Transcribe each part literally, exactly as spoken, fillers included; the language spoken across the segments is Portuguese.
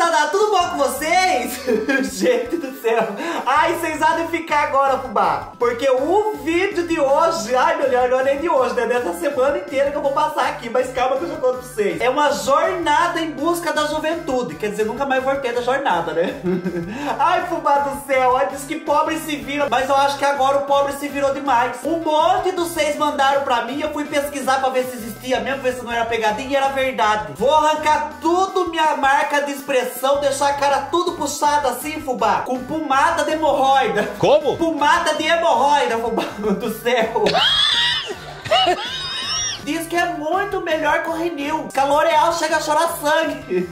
moçada, tudo bom com vocês? Gente do céu, ai, vocês há de ficar agora, fubá, porque o vídeo de hoje, ai, melhor, não é nem de hoje, né, dessa semana inteira que eu vou passar aqui, mas calma que eu já conto pra vocês. É uma jornada em busca da juventude, quer dizer, nunca mais voltei da jornada, né? Ai, fubá do céu, ai, diz que pobre se vira, mas eu acho que agora o pobre se virou demais. Um monte de vocês mandaram pra mim, eu fui pesquisar pra ver se existia mesmo, ver se não era pegadinha, e era verdade. Vou arrancar tudo minha marca de expressão, deixar a cara tudo puxada assim, fubá, com pomada de hemorroida. Como? Pomada de hemorroida, fubá do céu. Diz que é muito melhor que o Renew, que a L'Oreal chega a chorar sangue.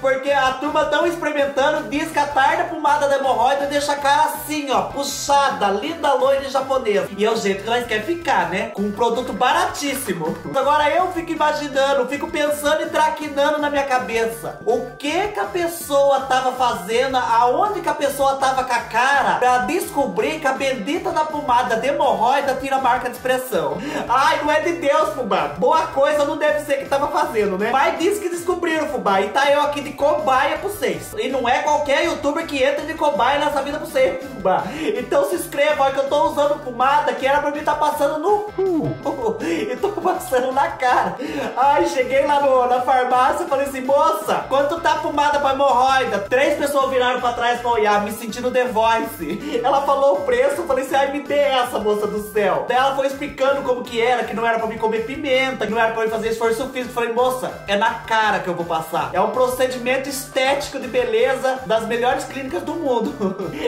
Porque a turma tão experimentando, diz que a tarda pomada da hemorroida deixa a cara assim, ó, puxada, linda, loira e japonesa. E é o jeito que nós quer ficar, né? Com um produto baratíssimo. Agora eu fico imaginando, fico pensando e traquinando na minha cabeça. O que que a pessoa tava fazendo, aonde que a pessoa tava com a cara, pra descobrir que a bendita da pomada de hemorroida tira a marca de expressão. Ai, não é de Deus, fubá. Boa coisa não deve ser que tava fazendo, né? Mas disse que descobriram, fubá. E tá eu aqui de cobaia pra vocês. E não é qualquer youtuber que entra de cobaia nessa vida pra vocês, fubá. Então se inscreva, ó, que eu tô usando pomada que era pra mim tá passando no cu. E tô passando na cara. Ai, cheguei lá no, na farmácia, falei assim, moça, quanto tá pomada pra hemorroida? Três pessoas viraram pra trás pra olhar, me sentindo The Voice. Ela falou o preço, eu falei assim, ai, me dê essa, moça do céu. Daí ela foi explicando como que era, que não era pra me comer pimenta, que não era pra eu fazer esforço físico. Falei, moça, é na cara que eu vou passar. É um procedimento estético de beleza das melhores clínicas do mundo.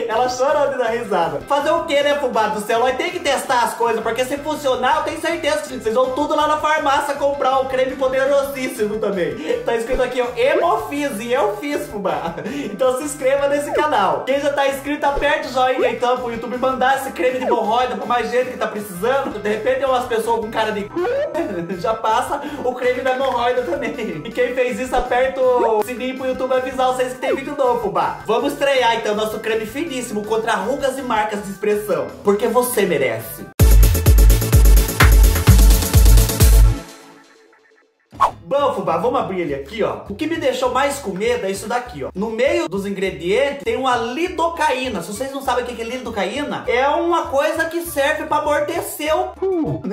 Ela chorou de dar risada. Fazer o que, né, fubá do céu? Nós tem que testar as coisas, porque se funcionar, eu tenho certeza que vocês vão tudo lá na farmácia comprar um creme poderosíssimo também. Tá escrito aqui, ó, Hemofix, e eu fiz, fubá. Então se inscreva nesse canal. Quem já tá inscrito, aperta o joinha então pro YouTube mandar esse creme de hemorroida pra mais gente que tá precisando. De repente, umas pessoas com cara de c... já passa o creme da hemorroida também. E quem fez isso, aperta o sininho pro YouTube avisar vocês que tem vídeo novo, fubá. Vamos estrear então nosso creme finíssimo contra rugas e marcas de expressão, porque você merece. Bom, fubá, vamos abrir ele aqui, ó. O que me deixou mais com medo é isso daqui, ó. No meio dos ingredientes tem uma lidocaína. Se vocês não sabem o que é lidocaína, é uma coisa que serve pra amortecer o cu.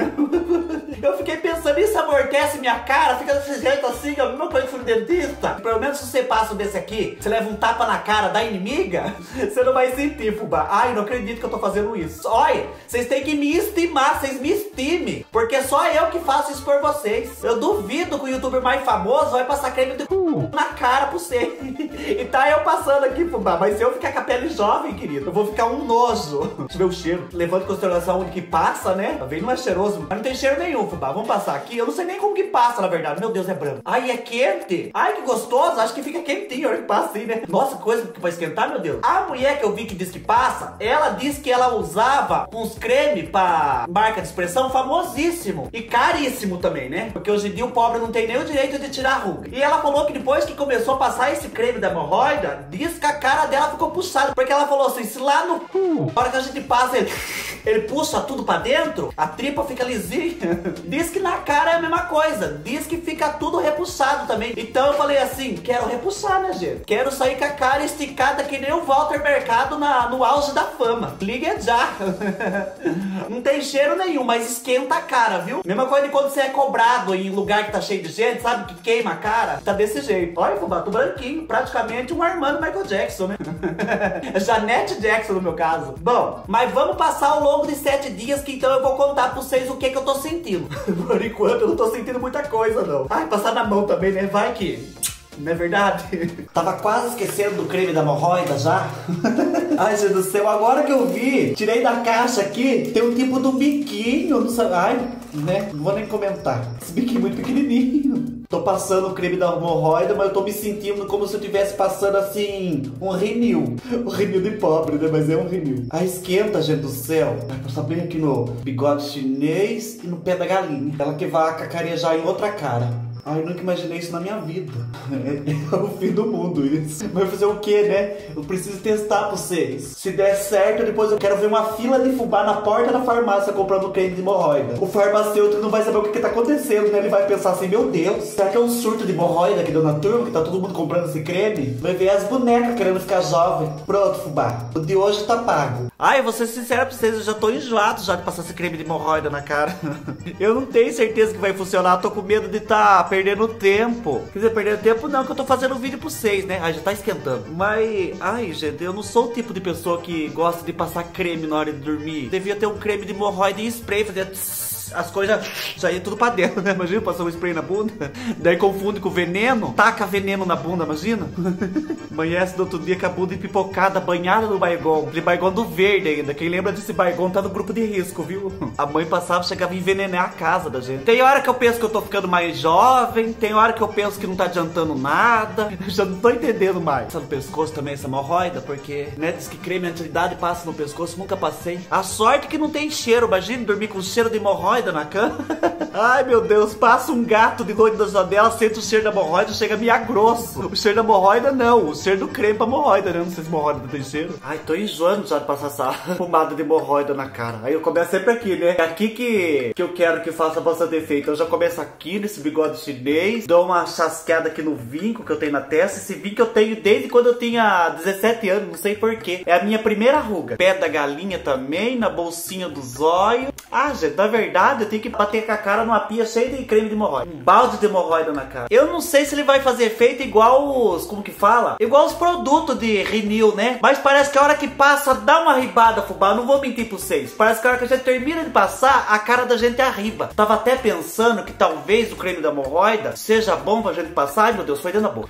Eu fiquei pensando, isso amortece minha cara? Fica desse jeito assim, ó, mesma coisa que fui dentista. Pelo menos se você passa um desse aqui, você leva um tapa na cara da inimiga, você não vai sentir, fubá. Ai, não acredito que eu tô fazendo isso. Olha, vocês têm que me estimar, vocês me estimem, porque só eu que faço isso por vocês. Eu duvido que o YouTube youtuber mais famoso vai passar creme de cu na cara pra você. E tá eu passando aqui, fubá. Mas se eu ficar com a pele jovem, querido, eu vou ficar um nojo. Deixa eu ver o cheiro. Levando em consideração onde que passa, né? Talvez não é cheiroso, mas não tem cheiro nenhum, fubá. Vamos passar aqui. Eu não sei nem como que passa, na verdade. Meu Deus, é branco. Ai, é quente. Ai, que gostoso. Acho que fica quentinho. Olha que passa assim, né? Nossa, coisa que vai esquentar, meu Deus. A mulher que eu vi que diz que passa, ela disse que ela usava uns creme pra marca de expressão famosíssimo. E caríssimo também, né? Porque hoje em dia o pobre não tem nem o direito de tirar a ruga. E ela falou que depois que começou a passar esse creme da hemorroida, diz que a cara dela ficou puxada, porque ela falou assim, se lá no cu, na hora que a gente passa ele, ele puxa tudo pra dentro, a tripa fica lisinha. Diz que na cara é a mesma coisa, diz que fica tudo repuxado também. Então eu falei assim, quero repuxar, né, gente? Quero sair com a cara esticada que nem o Walter Mercado na, no auge da fama. Liga já. Não tem cheiro nenhum, mas esquenta a cara, viu? Mesma coisa de quando você é cobrado em lugar que tá cheio de gente, sabe, que queima a cara. Tá desse jeito. Olha, fubá, tô branquinho. Praticamente um Armando Michael Jackson, né? Janet Jackson, no meu caso. Bom, mas vamos passar ao longo de sete dias, que então eu vou contar pra vocês o que que eu tô sentindo. Por enquanto, eu não tô sentindo muita coisa, não. Ai, passar na mão também, né? Vai que... não é verdade? Tava quase esquecendo do creme da hemorroida já. Ai, gente do céu, agora que eu vi, tirei da caixa aqui, tem um tipo de um biquinho, não sei, ai, né? Não vou nem comentar. Esse biquinho é muito pequenininho. Tô passando o creme da hemorroida, mas eu tô me sentindo como se eu estivesse passando, assim, um Renew. Um Renew de pobre, né? Mas é um Renew. Ah, esquenta, gente do céu. Vai passar bem aqui no bigode chinês e no pé da galinha. Ela que vai cacarejar em outra cara. Ai, eu nunca imaginei isso na minha vida. É, é o fim do mundo isso. Mas fazer o que, né? Eu preciso testar pra vocês. Se der certo, depois eu quero ver uma fila de fubá na porta da farmácia comprando creme de hemorroida. O farmacêutico não vai saber o que, que tá acontecendo, né? Ele vai pensar assim, meu Deus, será que é um surto de hemorroida que deu na turma, que tá todo mundo comprando esse creme? Vai ver as bonecas querendo ficar jovem. Pronto, fubá. O de hoje tá pago. Ai, eu vou ser sincera pra vocês, eu já tô enjoado já de passar esse creme de hemorroida na cara. Eu não tenho certeza que vai funcionar, tô com medo de tá perdendo tempo. Quer dizer, perdendo tempo não, que eu tô fazendo um vídeo pra vocês, né? Ai, já tá esquentando. Mas, ai, gente, eu não sou o tipo de pessoa que gosta de passar creme na hora de dormir. Devia ter um creme de hemorroida e spray, fazer... as coisas saem tudo pra dentro, né? Imagina, passar um spray na bunda, daí confunde com veneno, taca veneno na bunda, imagina. Amanhece no outro dia com a bunda empipocada, banhada no Baygon. Aquele Baygon do verde ainda, quem lembra desse Baygon tá no grupo de risco, viu? A mãe passava, chegava a envenenar a casa da gente. Tem hora que eu penso que eu tô ficando mais jovem, tem hora que eu penso que não tá adiantando nada, eu já não tô entendendo mais. Passa no pescoço também essa hemorroida, porque, né, diz que creme anti-idade passa no pescoço, nunca passei. A sorte que não tem cheiro, imagina dormir com cheiro de hemorroida na cama. Ai, meu Deus, passa um gato de noite da janela, sente o cheiro da hemorroida, chega a miar grosso. O cheiro da hemorroida não, o cheiro do creme pra hemorroida, né? Não sei se hemorroida tem cheiro. Ai, tô enjoando já de passar essa pomada de hemorroida na cara. Aí eu começo sempre aqui, né? É aqui que, que eu quero que faça bastante efeito. Eu já começo aqui nesse bigode chinês, dou uma chasqueada aqui no vinco que eu tenho na testa. Esse vinco eu tenho desde quando eu tinha dezessete anos, não sei porquê. É a minha primeira ruga. Pé da galinha também, na bolsinha do zóio. Ah, gente, na verdade eu tenho que bater com a cara numa pia cheia de creme de hemorroida. Um balde de hemorroida na cara. Eu não sei se ele vai fazer efeito igual os... como que fala? Igual os produtos de Renew, né? Mas parece que a hora que passa, dá uma ribada, fubá. Não vou mentir pra vocês. Parece que a hora que a gente termina de passar, a cara da gente arriba. Tava até pensando que talvez o creme da hemorroida seja bom pra gente passar. Ai, meu Deus, foi dentro da boca.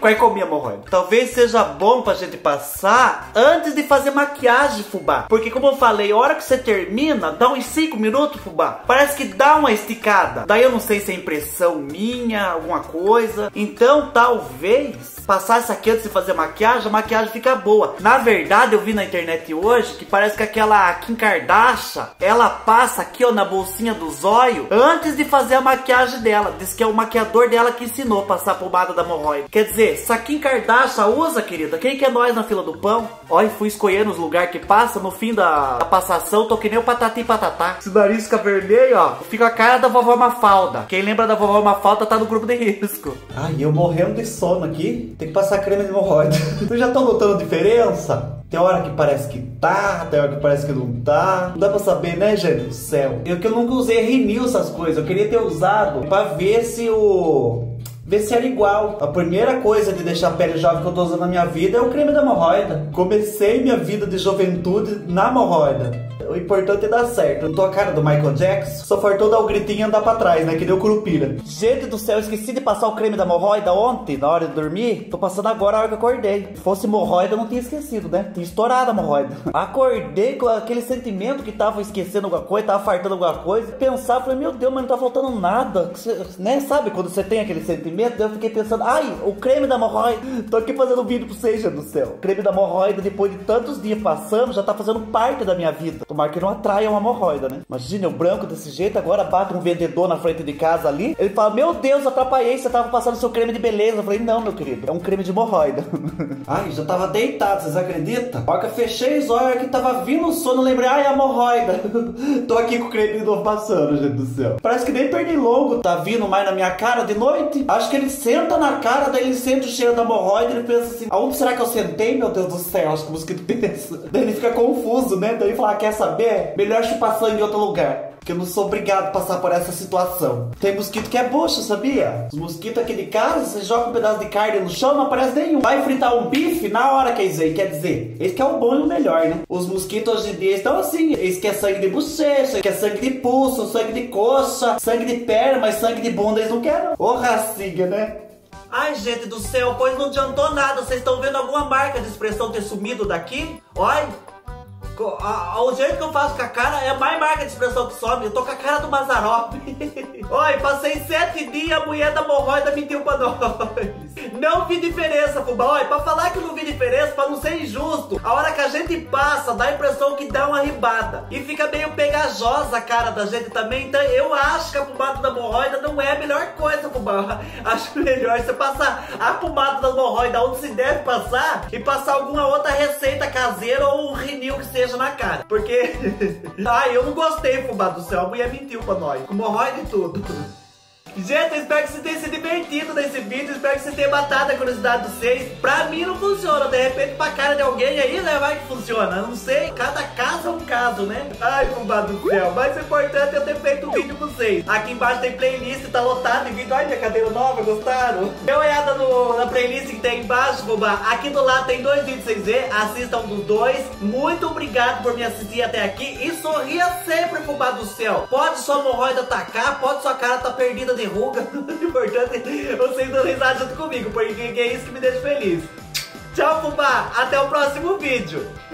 Quase comi a hemorroida. Talvez seja bom pra gente passar antes de fazer maquiagem, fubá. Porque como eu falei, a hora que você termina, dá uns cinco minutos, fubá, parece que dá uma esticada. Daí eu não sei se é impressão minha, alguma coisa. Então talvez passar isso aqui antes de fazer maquiagem, a maquiagem fica boa. Na verdade eu vi na internet hoje que parece que aquela Kim Kardashian, ela passa aqui, ó, na bolsinha do zóio antes de fazer a maquiagem dela. Diz que é o maquiador dela que ensinou a passar a pomada da hemorroida. Quer dizer, se a Kim Kardashian usa, querida, quem que é nós na fila do pão? Ó, e fui escolhendo os lugares que passa. No fim da, da passação, tô que nem o Patati Patatá. Esse nariz fica vermelho, ó, fica a cara da vovó Mafalda. Quem lembra da vovó Mafalda tá no grupo de risco. Ai, eu morrendo de sono aqui. Tem que passar creme de hemorroida. Vocês já estão notando diferença? Tem hora que parece que tá, tem hora que parece que não tá. Não dá pra saber, né, gente? Do céu. Eu que eu nunca usei Renew essas coisas. Eu queria ter usado pra ver se o... ver se era igual. A primeira coisa de deixar a pele jovem que eu tô usando na minha vida é o creme da hemorroida. Comecei minha vida de juventude na hemorroida. O importante é dar certo. Eu tô a cara do Michael Jackson, só faltou dar o gritinho e andar pra trás, né? Que deu curupira. Gente do céu, eu esqueci de passar o creme da hemorroida ontem, na hora de dormir. Tô passando agora a hora que eu acordei. Se fosse hemorroida, eu não tinha esquecido, né? Tinha estourado a hemorroida. Acordei com aquele sentimento que tava esquecendo alguma coisa, tava fartando alguma coisa. Pensar, falei, meu Deus, mas não tá faltando nada. Você, né? Sabe quando você tem aquele sentimento? Eu fiquei pensando, ai, o creme da hemorroida. Tô aqui fazendo um vídeo pra vocês, gente do céu. O creme da hemorroida, depois de tantos dias passando, já tá fazendo parte da minha vida. Tomara que não atraia uma hemorroida, né? Imagina, eu branco desse jeito, agora bate um vendedor na frente de casa ali. Ele fala, meu Deus, atrapalhei, você tava passando seu creme de beleza. Eu falei, não, meu querido, é um creme de hemorroida. Ai, já tava deitado, vocês acreditam? A hora que eu fechei os olhos aqui, tava vindo o sono, lembrei, ai, é hemorroida. Tô aqui com o creme de novo passando, gente do céu. Parece que nem pernilongo tá vindo mais na minha cara de noite. Acho que ele senta na cara, daí ele sente o cheiro da hemorroida. Ele pensa assim, aonde será que eu sentei, meu Deus do céu? Acho que o mosquito pensa. Daí ele fica confuso, né? Daí ele fala, quer saber? Melhor chupar sangue em outro lugar. Porque eu não sou obrigado a passar por essa situação. Tem mosquito que é bucha, sabia? Os mosquitos aqui de casa, você joga um pedaço de carne no chão, não aparece nenhum. Vai fritar um bife na hora que é isso aí. Quer dizer, esse que é o bom e o melhor, né? Os mosquitos hoje em dia estão assim. Esse que é sangue de bochecha, que é sangue de pulso, sangue de coxa, sangue de perna, mas sangue de bunda eles não querem. Ô racinha, né? Ai, gente do céu, pois não adiantou nada. Vocês estão vendo alguma marca de expressão ter sumido daqui? Olha... o jeito que eu faço com a cara é a mais marca de expressão que sobe. Eu tô com a cara do Mazzaropi. Oi, passei sete dias, a mulher da hemorroida mentiu pra nós. Não vi diferença, Fubá. Pra falar que eu não vi diferença, pra não ser injusto, a hora que a gente passa, dá a impressão que dá uma ribada. E fica meio pegajosa a cara da gente também. Então eu acho que a pomada da hemorroida não é a melhor coisa, Fubá. Acho melhor você passar a pomada da hemorroida onde se deve passar e passar alguma outra receita caseira ou um Renew que seja na cara. Porque... ai, eu não gostei, Fubá do céu. A mulher mentiu pra nós. Com hemorroida e tudo. Gente, eu espero que vocês tenham se divertido nesse vídeo. Eu espero que vocês tenham matado a curiosidade de vocês. Pra mim não funciona. De repente pra cara de alguém aí, né? Vai que funciona. Eu não sei. Cada caso é um caso, né? Ai, fubá do céu. Mas o importante é eu ter feito um vídeo com vocês. Aqui embaixo tem playlist, tá lotado de vídeo. Ai, minha cadeira nova, gostaram? Dê uma olhada no, na playlist que tem aí embaixo, fubá. Aqui do lado tem dois vídeos pra vocês verem. Assistam dos dois. Muito obrigado por me assistir até aqui. E sorria sempre, fubá do céu. Pode sua hemorroida atacar, pode sua cara tá perdida de ruga, o importante é vocês dando risada junto comigo, porque é isso que me deixa feliz. Tchau, fubá, até o próximo vídeo.